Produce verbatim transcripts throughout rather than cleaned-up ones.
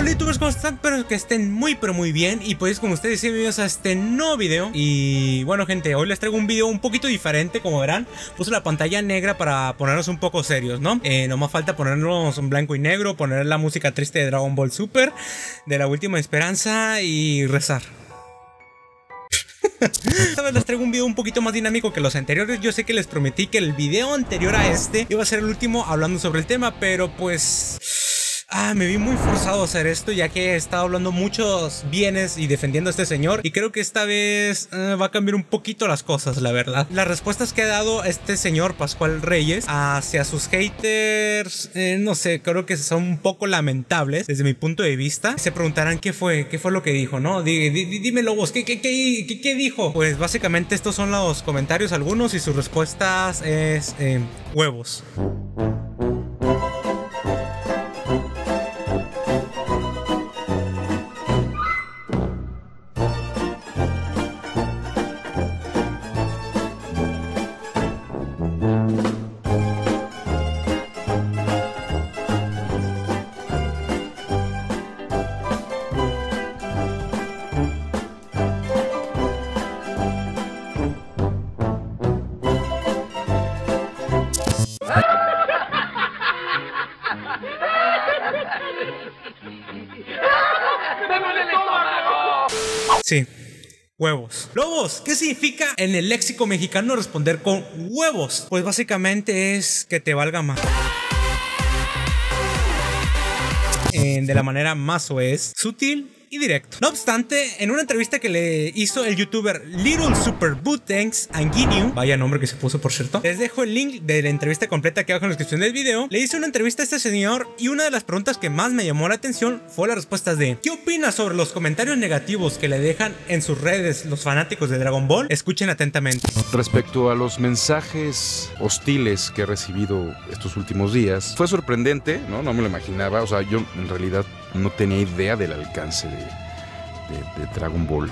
Hola youtubers, ¿cómo están? Espero que estén muy pero muy bien. Y pues como ustedes, bienvenidos a este nuevo video. Y bueno gente, hoy les traigo un video un poquito diferente. Como verán, puse la pantalla negra para ponernos un poco serios, ¿no? Eh, nomás falta ponernos en blanco y negro, poner la música triste de Dragon Ball Super, de La Última Esperanza y rezar. Esta vez les traigo un video un poquito más dinámico que los anteriores. Yo sé que les prometí que el video anterior a este iba a ser el último hablando sobre el tema, pero pues... ah, me vi muy forzado a hacer esto, ya que he estado hablando muchos bienes y defendiendo a este señor. Y creo que esta vez eh, va a cambiar un poquito las cosas, la verdad. Las respuestas que ha dado este señor Pascual Reyes hacia sus haters, eh, no sé, creo que son un poco lamentables desde mi punto de vista. Se preguntarán qué fue, qué fue lo que dijo, ¿no? D dímelo vos, ¿qué, qué, qué, qué, ¿qué dijo? Pues básicamente estos son los comentarios algunos y sus respuestas es eh, huevos. Sí, huevos. Lobos, ¿qué significa en el léxico mexicano responder con huevos? Pues básicamente es que te valga más. Eh, de la manera más o es sutil y directo. No obstante, en una entrevista que le hizo el youtuber Little Super Bootanks a Ginyu, vaya nombre que se puso por cierto, les dejo el link de la entrevista completa que abajo en la descripción del video. Le hice una entrevista a este señor y una de las preguntas que más me llamó la atención fue la respuesta de ¿qué opinas sobre los comentarios negativos que le dejan en sus redes los fanáticos de Dragon Ball? Escuchen atentamente. Respecto a los mensajes hostiles que he recibido estos últimos días, fue sorprendente, ¿no? No me lo imaginaba, o sea, yo en realidad no tenía idea del alcance de, de, de Dragon Ball,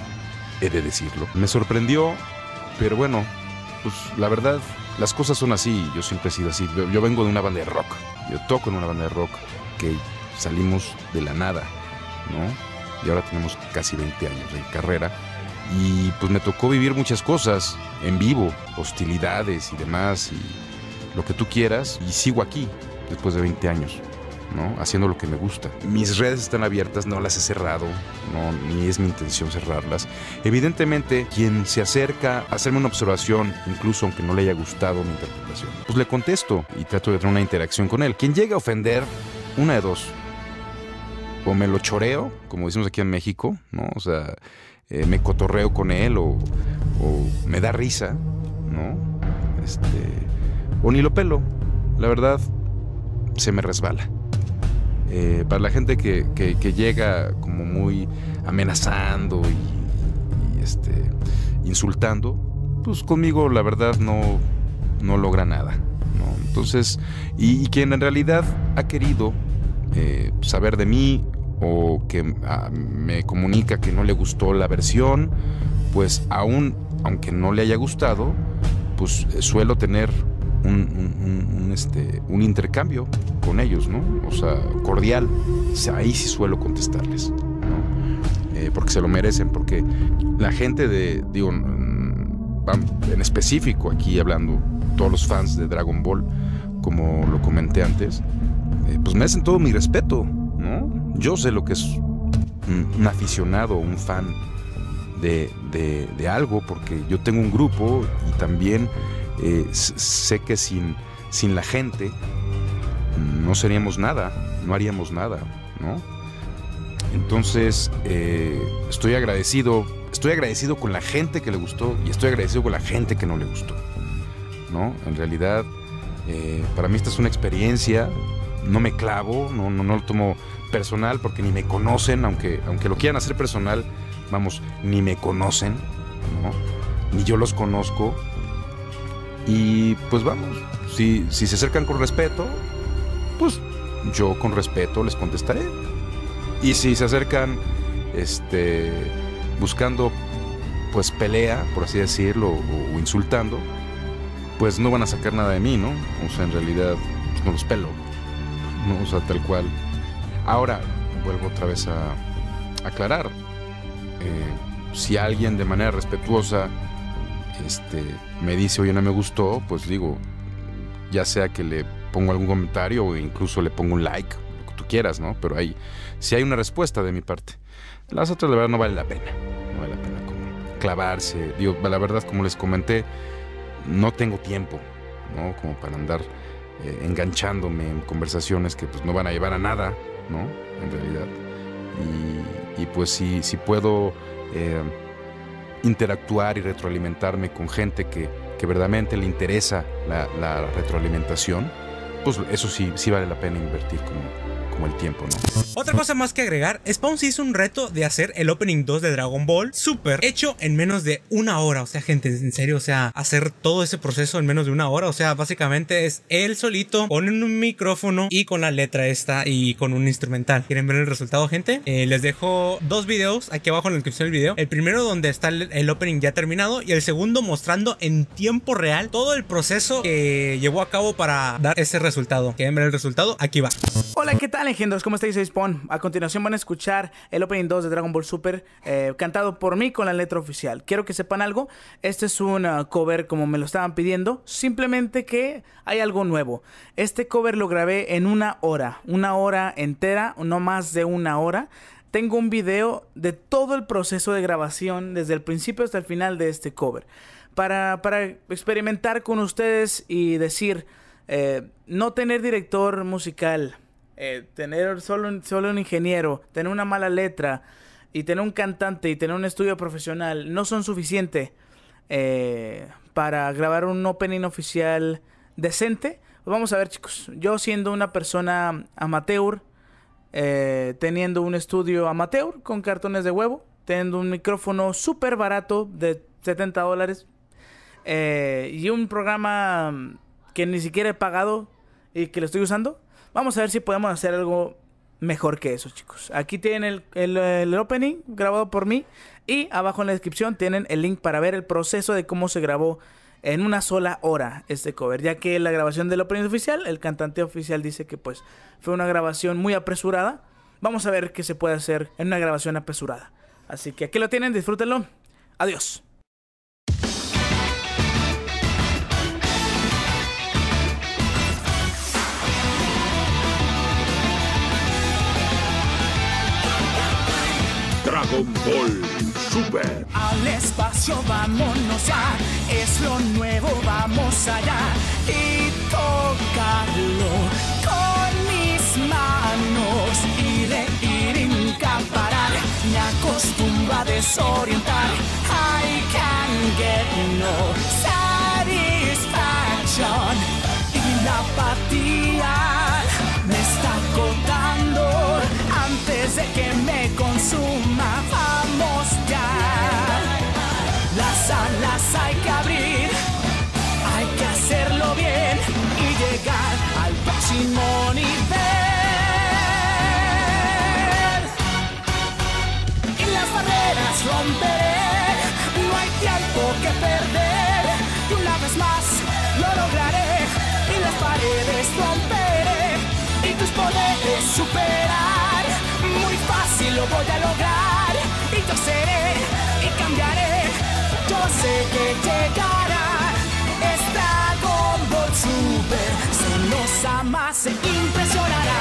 he de decirlo. Me sorprendió, pero bueno, pues la verdad, las cosas son así, yo siempre he sido así. Yo, yo vengo de una banda de rock, yo toco en una banda de rock que salimos de la nada, ¿no? Y ahora tenemos casi veinte años de carrera y pues me tocó vivir muchas cosas en vivo, hostilidades y demás, y lo que tú quieras, y sigo aquí después de veinte años. ¿No? Haciendo lo que me gusta. Mis redes están abiertas, no las he cerrado, no, ni es mi intención cerrarlas. Evidentemente, quien se acerca a hacerme una observación, incluso aunque no le haya gustado mi interpretación, pues le contesto y trato de tener una interacción con él. Quien llegue a ofender, una de dos. O me lo choreo, como decimos aquí en México, ¿no? O sea, eh, me cotorreo con él o, o me da risa, ¿no? Este, o ni lo pelo. La verdad, se me resbala. Eh, para la gente que, que, que llega como muy amenazando y, y este, insultando, pues conmigo la verdad no, no logra nada, ¿no? Entonces, y, y quien en realidad ha querido eh, saber de mí o que a, me comunica que no le gustó la versión, pues aún, aunque no le haya gustado, pues eh, suelo tener un, un, un, un, este, un intercambio con ellos, ¿no? O sea, cordial. O sea, ahí sí suelo contestarles, ¿no? Eh, porque se lo merecen, porque la gente de, digo, en específico aquí hablando, todos los fans de Dragon Ball, como lo comenté antes, eh, pues merecen todo mi respeto, ¿no? Yo sé lo que es un, un aficionado, un fan de, de, de algo, porque yo tengo un grupo y también eh, sé que sin, sin la gente no seríamos nada, no haríamos nada, ¿no? Entonces, eh, estoy agradecido, estoy agradecido con la gente que le gustó y estoy agradecido con la gente que no le gustó, ¿no? En realidad, eh, para mí esta es una experiencia, no me clavo, no, no, no lo tomo personal porque ni me conocen, aunque, aunque lo quieran hacer personal, vamos, ni me conocen, ¿no? Ni yo los conozco y pues vamos, si, si se acercan con respeto, pues yo con respeto les contestaré. Y si se acercan este, buscando pues pelea, por así decirlo, o, o insultando, pues no van a sacar nada de mí, ¿no? O sea, en realidad pues, no los pelo, ¿no? O sea, tal cual. Ahora, vuelvo otra vez a, a aclarar. Eh, si alguien de manera respetuosa este, me dice, oye, no me gustó, pues digo, ya sea que le pongo algún comentario o incluso le pongo un like, lo que tú quieras, ¿no? Pero hay, si hay una respuesta de mi parte. Las otras, la verdad, no vale la pena. No vale la pena como clavarse. Digo, la verdad, como les comenté, no tengo tiempo, ¿no? Como para andar eh, enganchándome en conversaciones que pues no van a llevar a nada, ¿no? En realidad. Y, y pues si, si puedo eh, interactuar y retroalimentarme con gente que, que verdaderamente le interesa la, la retroalimentación, pues eso sí, sí vale la pena invertir como... como el tiempo, ¿no? Otra cosa más que agregar, Zpawn se hizo un reto de hacer el opening dos de Dragon Ball Super hecho en menos de una hora. O sea, gente, en serio, o sea, hacer todo ese proceso en menos de una hora, o sea, básicamente es él solito, ponen un micrófono y con la letra esta y con un instrumental. ¿Quieren ver el resultado, gente? Eh, les dejo dos videos aquí abajo en la descripción del video. El primero donde está el, el opening ya terminado y el segundo mostrando en tiempo real todo el proceso que llevó a cabo para dar ese resultado. ¿Quieren ver el resultado? Aquí va. Hola, ¿qué tal? Legendos, ¿cómo estáis? Soy Zpawn. A continuación van a escuchar el opening dos de Dragon Ball Super eh, cantado por mí con la letra oficial. Quiero que sepan algo, este es un uh, cover como me lo estaban pidiendo, simplemente que hay algo nuevo. Este cover lo grabé en una hora, una hora entera, no más de una hora. Tengo un video de todo el proceso de grabación desde el principio hasta el final de este cover para, para experimentar con ustedes y decir, eh, no tener director musical. Eh, tener solo un, solo un ingeniero, tener una mala letra y tener un cantante y tener un estudio profesional no son suficientes eh, para grabar un opening oficial decente. Vamos a ver, chicos, yo siendo una persona amateur, eh, teniendo un estudio amateur con cartones de huevo, teniendo un micrófono súper barato de setenta dólares eh, y un programa que ni siquiera he pagado y que lo estoy usando. Vamos a ver si podemos hacer algo mejor que eso, chicos. Aquí tienen el, el, el opening grabado por mí. Y abajo en la descripción tienen el link para ver el proceso de cómo se grabó en una sola hora este cover. Ya que la grabación del opening oficial, el cantante oficial dice que pues fue una grabación muy apresurada. Vamos a ver qué se puede hacer en una grabación apresurada. Así que aquí lo tienen, disfrútenlo. Adiós. Dragon Ball Super. Al espacio vámonos ya, es lo nuevo, vamos allá y tocarlo con mis manos y de ir incaparar, me acostumbra a desorientar. I can get no satisfaction y la apatía me está acotando antes de que me consuma. Las hay que abrir, hay que hacerlo bien y llegar al próximo nivel. Y las barreras romperé, no hay tiempo que perder. Y una vez más lo lograré, y las paredes romperé, y tus poderes superar. Muy fácil lo voy a lograr, y yo seré, y cambiaré. Yo sé que llegará, es Dragon Ball Super, si nos ama se impresionará.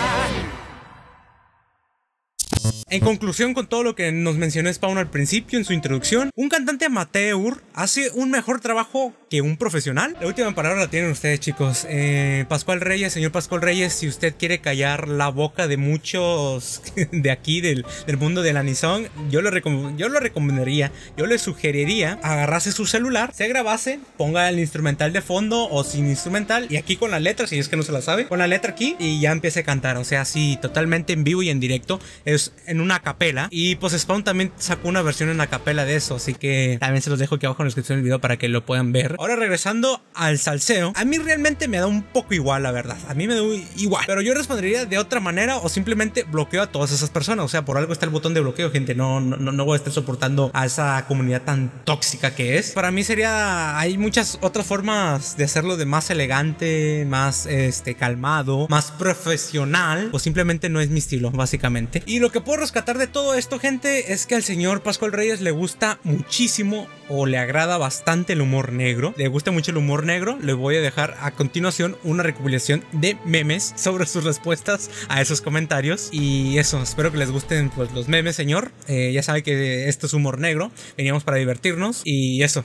En conclusión con todo lo que nos mencionó Zpawn al principio en su introducción, un cantante amateur hace un mejor trabajo que un profesional. La última palabra la tienen ustedes, chicos. eh, Pascual Reyes, señor Pascual Reyes, si usted quiere callar la boca de muchos de aquí del, del mundo del anisón, yo lo, yo lo recomendaría, yo le sugeriría agarrase su celular, se grabase, ponga el instrumental de fondo o sin instrumental y aquí con la letra, si es que no se la sabe, con la letra aquí y ya empiece a cantar. O sea, sí, totalmente en vivo y en directo. Es en una acapela. Y pues Zpawn también sacó una versión en acapela de eso, así que también se los dejo aquí abajo en la descripción del video para que lo puedan ver. Ahora regresando al salseo, a mí realmente me da un poco igual, la verdad. A mí me da igual, pero yo respondería de otra manera o simplemente bloqueo a todas esas personas. O sea, por algo está el botón de bloqueo, gente. No, no, no voy a estar soportando a esa comunidad tan tóxica que es. Para mí sería, hay muchas otras formas de hacerlo, de más elegante, más este, calmado, más profesional, o simplemente no es mi estilo, básicamente. Y lo que puedo rescatar de todo esto, gente, es que al señor Pascual Reyes le gusta muchísimo, o le agrada bastante, el humor negro. Le gusta mucho el humor negro. Le voy a dejar a continuación una recopilación de memes sobre sus respuestas a esos comentarios. Y eso, espero que les gusten pues los memes, señor. Eh, ya sabe que esto es humor negro, veníamos para divertirnos. Y eso.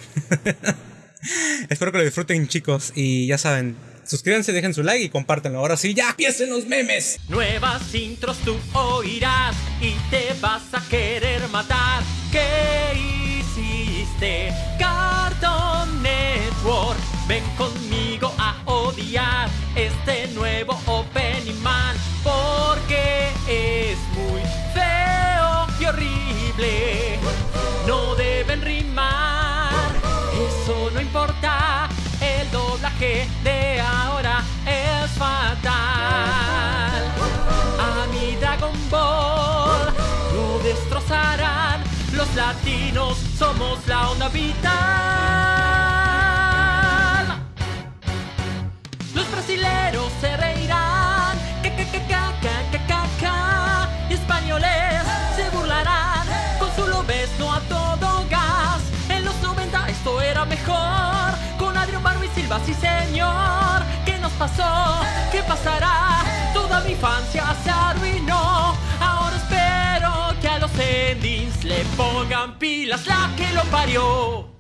Espero que lo disfruten, chicos. Y ya saben, suscríbanse, dejen su like y compártanlo. Ahora sí, ya empiecen los memes. Nuevas intros tú oirás y te vas a querer matar. ¿Qué hiciste, Cartoon Network? Ven conmigo a odiar este nuevo opening man, porque es muy feo y horrible. No deben rimar, eso no importa. El doblaje de ahora es fatal. A mi Dragon Ball lo destrozarán. Los latinos somos la onda vital. Los brasileros se reirán, ca, ca, ca, ca, ca, ca, ca. Y españoles se burlarán, con su lo ves no a todo gas. En los noventa esto era mejor, con Adrián Barba y Silva, sí señor. ¿Qué nos pasó? ¿Qué pasará? Toda mi infancia se arruinó. Ahora espero que a los endings le pongan pilas la que lo parió.